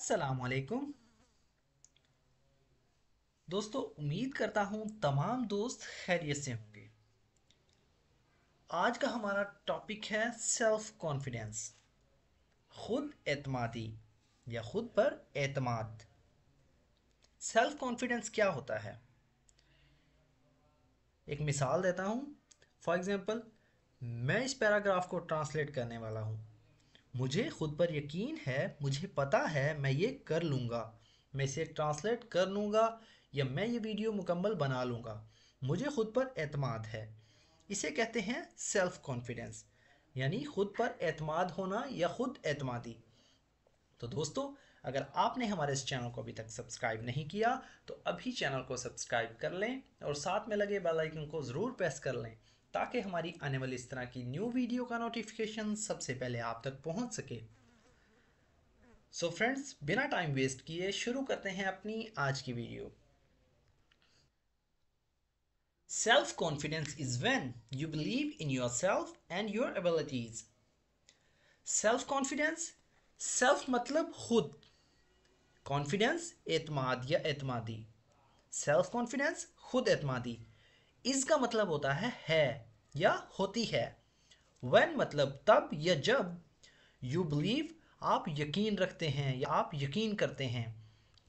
अस्सलामुअलैकुम दोस्तों, उम्मीद करता हूँ तमाम दोस्त खैरियत से होंगे। आज का हमारा टॉपिक है सेल्फ़ कॉन्फिडेंस, खुद एतमादी या ख़ुद पर एतमाद। सेल्फ़ कॉन्फिडेंस क्या होता है? एक मिसाल देता हूँ। फॉर एग्ज़ाम्पल, मैं इस पैराग्राफ को ट्रांसलेट करने वाला हूँ। मुझे खुद पर यकीन है, मुझे पता है मैं ये कर लूँगा, मैं इसे ट्रांसलेट कर लूँगा या मैं ये वीडियो मुकम्मल बना लूँगा। मुझे खुद पर एतमाद है। इसे कहते हैं सेल्फ़ कॉन्फिडेंस, यानी खुद पर एतमाद होना या ख़ुद एतमादी। तो दोस्तों, अगर आपने हमारे इस चैनल को अभी तक सब्सक्राइब नहीं किया तो अभी चैनल को सब्सक्राइब कर लें और साथ में लगे बेल आइकन को ज़रूर प्रेस कर लें ताकि हमारी आने वाली इस तरह की न्यू वीडियो का नोटिफिकेशन सबसे पहले आप तक पहुंच सके। सो फ्रेंड्स, बिना टाइम वेस्ट किए शुरू करते हैं अपनी आज की video. Self confidence is when you believe in yourself and your abilities. Self confidence, self मतलब खुद, कॉन्फिडेंस एतमाद या एतमादी। सेल्फ कॉन्फिडेंस खुद एतमादी। इसका मतलब होता है या होती है। When मतलब तब या जब, you believe आप यकीन रखते हैं या आप यकीन करते हैं,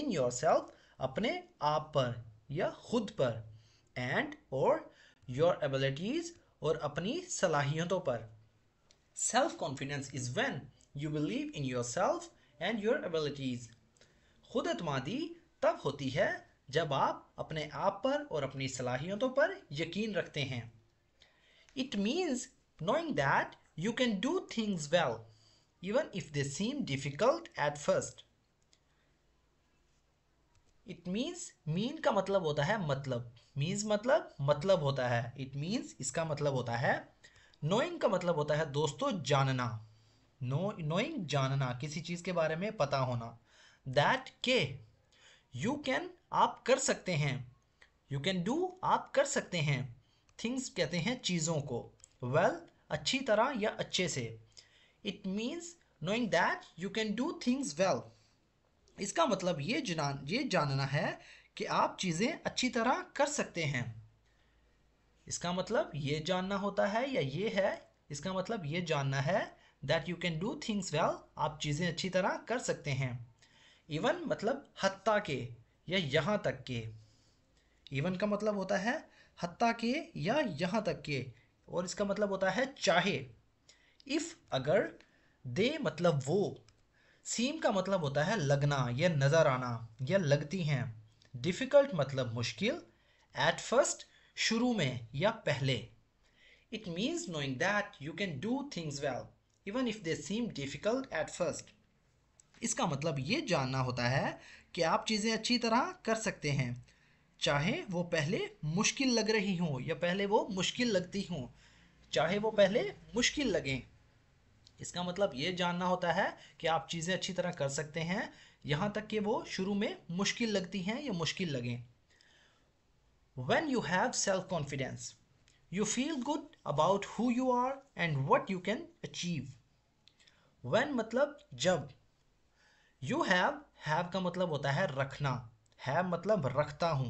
in yourself अपने आप पर या खुद पर, and और your abilities और अपनी सलाहियतों पर। Self confidence is when you believe in yourself and your abilities। खुद एतमादी तब होती है जब आप अपने आप पर और अपनी सलाहियतों पर यकीन रखते हैं। It means knowing that you can do things well even if they seem difficult at first. It means, mean का मतलब होता है मतलब, मीन्स मतलब होता है। इट मीन्स इसका मतलब होता है। नोइंग का मतलब होता है दोस्तों जानना, नोइंग जानना, किसी चीज़ के बारे में पता होना। दैट के यू कैन आप कर सकते हैं, यू कैन डू आप कर सकते हैं, थिंग्स कहते हैं चीज़ों को, वेल अच्छी तरह या अच्छे से। It means knowing that you can do things well. इसका मतलब ये जानना है कि आप चीज़ें अच्छी तरह कर सकते हैं। इसका मतलब ये जानना होता है या ये है, इसका मतलब ये जानना है that you can do things well, आप चीज़ें अच्छी तरह कर सकते हैं। इवन मतलब हत्ता के या यहाँ तक के। इवन का मतलब होता है हत्ता के या यहाँ तक के, और इसका मतलब होता है चाहे। इफ़ अगर, दे मतलब वो, सीम का मतलब होता है लगना या नज़र आना या लगती हैं, डिफ़िकल्ट मतलब मुश्किल, एट फर्स्ट शुरू में या पहले। It means knowing that you can do things well even if they seem difficult at first. इसका मतलब ये जानना होता है कि आप चीज़ें अच्छी तरह कर सकते हैं, चाहे वो पहले मुश्किल लग रही हों या पहले वो मुश्किल लगती हों, चाहे वो पहले मुश्किल लगें। इसका मतलब ये जानना होता है कि आप चीज़ें अच्छी तरह कर सकते हैं, यहाँ तक कि वो शुरू में मुश्किल लगती हैं या मुश्किल लगें। When you have self-confidence, you feel good about who you are and what you can achieve. When मतलब जब, यू हैव का मतलब होता है रखना, हैव मतलब रखता हूँ।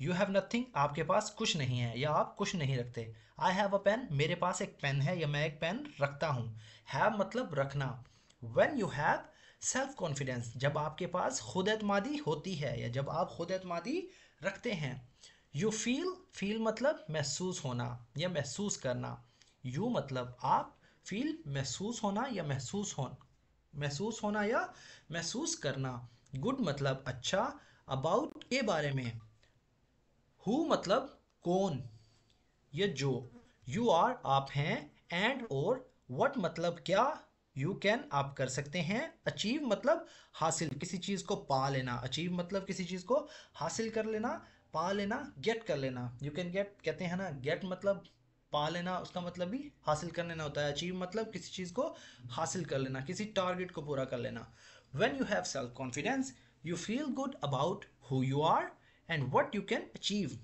यू हैव नथिंग आपके पास कुछ नहीं है या आप कुछ नहीं रखते। आई हैव अ पेन, मेरे पास एक पेन है या मैं एक पेन रखता हूँ। हैव मतलब रखना। When you have self confidence, जब आपके पास खुद एतमादी होती है या जब आप खुद एतमादी रखते हैं। यू फील, फील मतलब महसूस होना या महसूस करना। यू मतलब आप, फील महसूस होना या महसूस होना या महसूस करना। गुड मतलब अच्छा, अबाउट के बारे में, हु मतलब कौन या जो, यू आर आप हैं, एंड और व्हाट मतलब क्या, यू कैन आप कर सकते हैं, अचीव मतलब हासिल, किसी चीज़ को पा लेना। अचीव मतलब किसी चीज़ को हासिल कर लेना, पा लेना, गेट कर लेना। यू कैन गेट कहते हैं ना, गेट मतलब पा लेना, उसका मतलब भी हासिल कर लेना होता है। अचीव मतलब किसी चीज़ को हासिल कर लेना, किसी टारगेट को पूरा कर लेना। When you have self confidence you feel good about who you are and what you can achieve.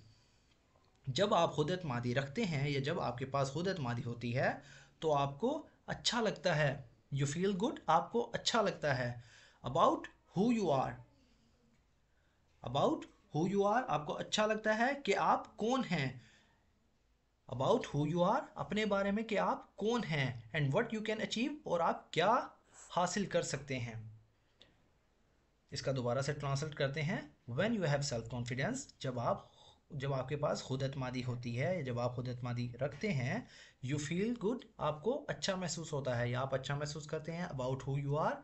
जब आप खुद एतमादी रखते हैं या जब आपके पास खुद एतमादी होती है तो आपको अच्छा लगता है। यू फील गुड, आपको अच्छा लगता है about who you are, about who you are, आपको अच्छा लगता है कि आप कौन हैं, about who you are, अपने बारे में कि आप कौन हैं, and what you can achieve, और आप क्या हासिल कर सकते हैं। इसका दोबारा से ट्रांसलेट करते हैं, when you have self confidence, जब आपके पास खुद एतमादी होती है, जब आप खुद एतमादी रखते हैं, you feel good, आपको अच्छा महसूस होता है या आप अच्छा महसूस करते हैं about who you are,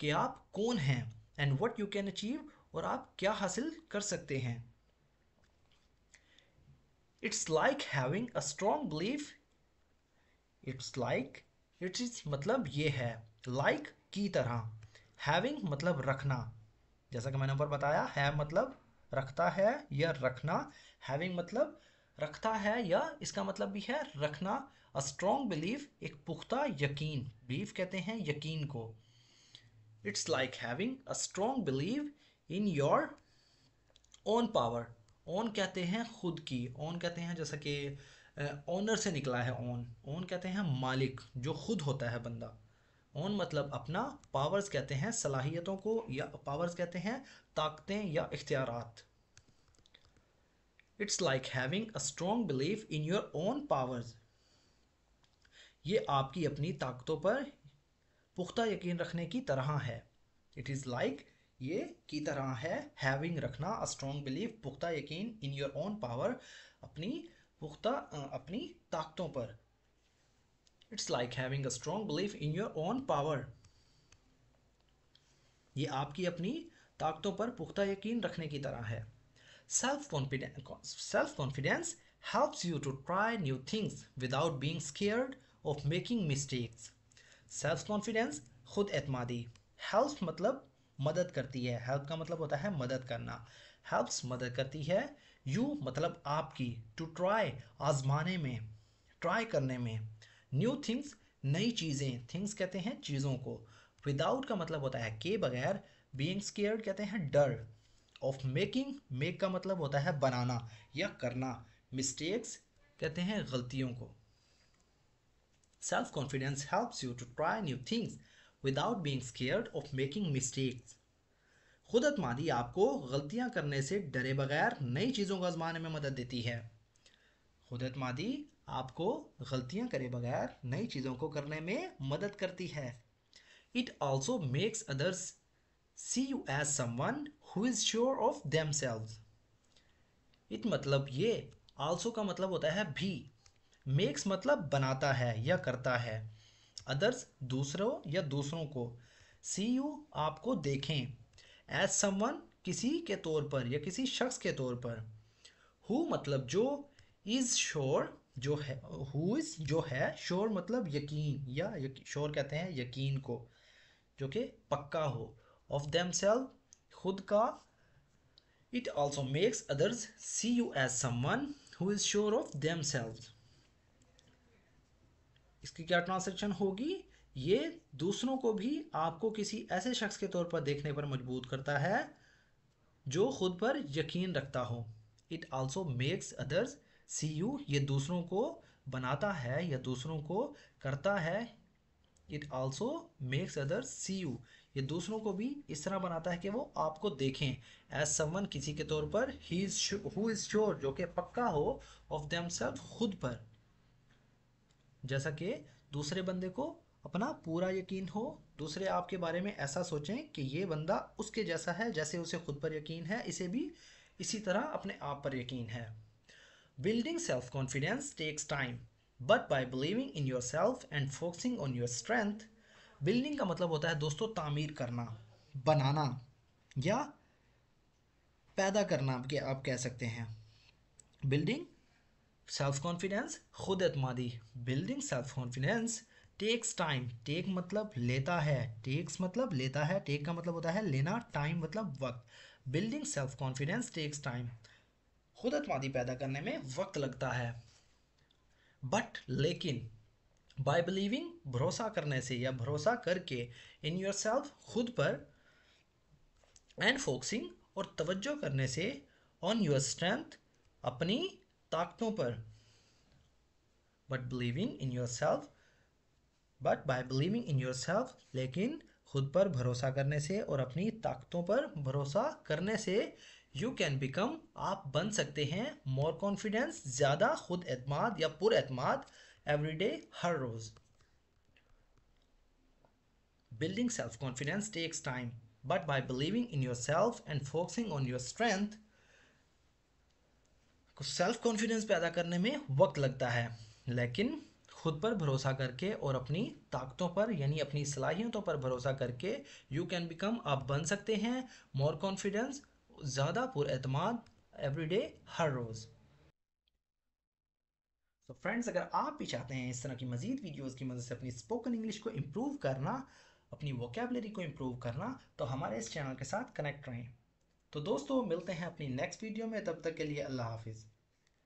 कि आप कौन हैं, and what you can achieve, और आप क्या हासिल कर सकते हैं। It's like having a strong belief, it is मतलब ये है, like की तरह, having मतलब रखना, जैसा कि मैंने ऊपर बताया, have मतलब रखता है या रखना, having मतलब रखता है या इसका मतलब भी है रखना, a strong belief एक पुख्ता यकीन, belief कहते हैं यकीन को। It's like having a strong belief in your own power, own कहते हैं खुद की, own कहते हैं जैसा कि owner से निकला है own, own कहते हैं मालिक जो खुद होता है बंदा, ओन मतलब अपना, पावर्स कहते हैं सलाहियतों को या पावर्स कहते हैं ताकतें या इख्तियारात। It's like having a strong belief in your own powers, ये आपकी अपनी ताकतों पर पुख्ता यकीन रखने की तरह है। इट इज़ लाइक ये की तरह है, हैविंग रखना, अ स्ट्रॉन्ग बिलीफ पुख्ता यकीन, इन योर ओन पावर अपनी ताकतों पर। It's like having a strong belief in your own power, ये आपकी अपनी ताकतों पर पुख्ता यकीन रखने की तरह है। Self confidence helps you to try new things without being scared of making mistakes। Self confidence खुद एतमादी, helps मतलब मदद करती है, help का मतलब होता है मदद करना, helps मदद करती है, you मतलब आपकी, to try आजमाने में, try करने में, न्यू थिंग्स नई चीज़ें, थिंग्स कहते हैं चीज़ों को, विदाउट का मतलब होता है के बगैर, बीइंग स्केयर्ड कहते हैं डर, ऑफ मेकिंग, मेक का मतलब होता है बनाना या करना, मिस्टेक्स कहते हैं गलतियों को। Self confidence helps you to try new things without being scared of making mistakes, खुद एतमादी आपको गलतियाँ करने से डरे बगैर नई चीज़ों को आजमाने में मदद देती है। खुद एतमादी आपको गलतियां करे बगैर नई चीज़ों को करने में मदद करती है। It also makes others see you as someone who is sure of themselves। It मतलब ये, also का मतलब होता है भी, makes मतलब बनाता है या करता है, others दूसरों या दूसरों को, see you आपको देखें, as someone किसी के तौर पर या किसी शख्स के तौर पर, who मतलब जो, is sure जो है, who is जो है, श्योर मतलब यकीन या श्योर कहते हैं यकीन को, जो कि पक्का हो, of themselves खुद का। It also makes others see you as someone who is sure of themselves, इसकी क्या ट्रांसलेशन होगी, ये दूसरों को भी आपको किसी ऐसे शख्स के तौर पर देखने पर मजबूर करता है जो खुद पर यकीन रखता हो। It also makes others See you ये दूसरों को बनाता है या दूसरों को करता है, it also makes others see you ये दूसरों को भी इस तरह बनाता है कि वो आपको देखें, as someone किसी के तौर पर, who is sure जो कि पक्का हो, of themselves खुद पर, जैसा कि दूसरे बंदे को अपना पूरा यकीन हो, दूसरे आपके बारे में ऐसा सोचें कि ये बंदा उसके जैसा है जैसे उसे खुद पर यकीन है, इसे भी इसी तरह अपने आप पर यकीन है। Building self-confidence takes time, but by believing in yourself and focusing on your strength, building का मतलब होता है दोस्तों तामीर करना, बनाना या पैदा करना के आप कह सकते हैं। Building self-confidence खुद एतमादी, building self-confidence takes time, take मतलब लेता है, takes मतलब लेता है, take का मतलब होता है लेना, time मतलब वक्त, building self-confidence takes time, खुद एतमादी पैदा करने में वक्त लगता है। बट लेकिन बाय बिलीविंग भरोसा करने से या भरोसा करके, इन योर सेल्फ खुद पर, एंड फोकसिंग और तवज्जो करने से, ऑन योर स्ट्रेंथ अपनी ताकतों पर, but by believing in yourself लेकिन खुद पर भरोसा करने से और अपनी ताकतों पर भरोसा करने से यू कैन बिकम, आप बन सकते हैं मोर कॉन्फिडेंस, ज़्यादा खुद एतमाद या पुर एतमाद एवरी डे, हर रोज़। Building self confidence takes time, but by believing in yourself and focusing on your strength, self confidence पैदा करने में वक्त लगता है, लेकिन खुद पर भरोसा करके और अपनी ताकतों पर यानी अपनी सलाहियतों पर भरोसा करके यू कैन बिकम, आप बन सकते हैं मोर कॉन्फिडेंस, ज़्यादा पुरएतमाद एवरी डे, हर रोज़। तो फ्रेंड्स, अगर आप भी चाहते हैं इस तरह की मज़ीद वीडियोज़ की मदद से अपनी स्पोकन इंग्लिश को इम्प्रूव करना, अपनी वोकेबलरी को इम्प्रूव करना, तो हमारे इस चैनल के साथ कनेक्ट रहें। तो दोस्तों, मिलते हैं अपनी नेक्स्ट वीडियो में, तब तक के लिए अल्लाह हाफिज़।